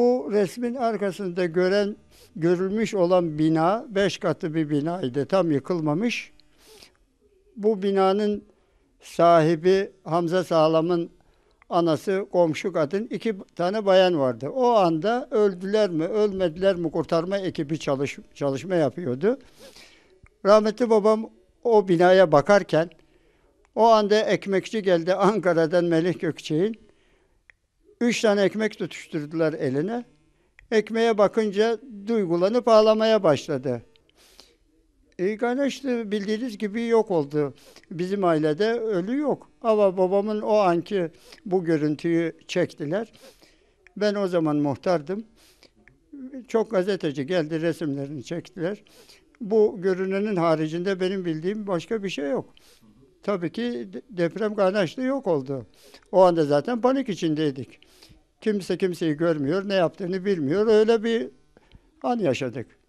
Bu resmin arkasında görülmüş olan bina 5 katlı bir binaydı. Tam yıkılmamış. Bu binanın sahibi Hamza Sağlam'ın anası, komşu kadın, 2 tane bayan vardı. O anda öldüler mi, ölmediler mi kurtarma ekibi çalışma yapıyordu. Rahmetli babam o binaya bakarken o anda ekmekçi geldi Ankara'dan, Melih Gökçek'in. 3 tane ekmek tutuşturdular eline. Ekmeğe bakınca duygulanıp ağlamaya başladı. Ganeş de bildiğiniz gibi yok oldu. Bizim ailede ölü yok. Ama babamın o anki bu görüntüyü çektiler. Ben o zaman muhtardım. Çok gazeteci geldi, resimlerini çektiler. Bu görünenin haricinde benim bildiğim başka bir şey yok. Tabii ki deprem kaynaşlı yok oldu. O anda zaten panik içindeydik. Kimse kimseyi görmüyor, ne yaptığını bilmiyor. Öyle bir an yaşadık.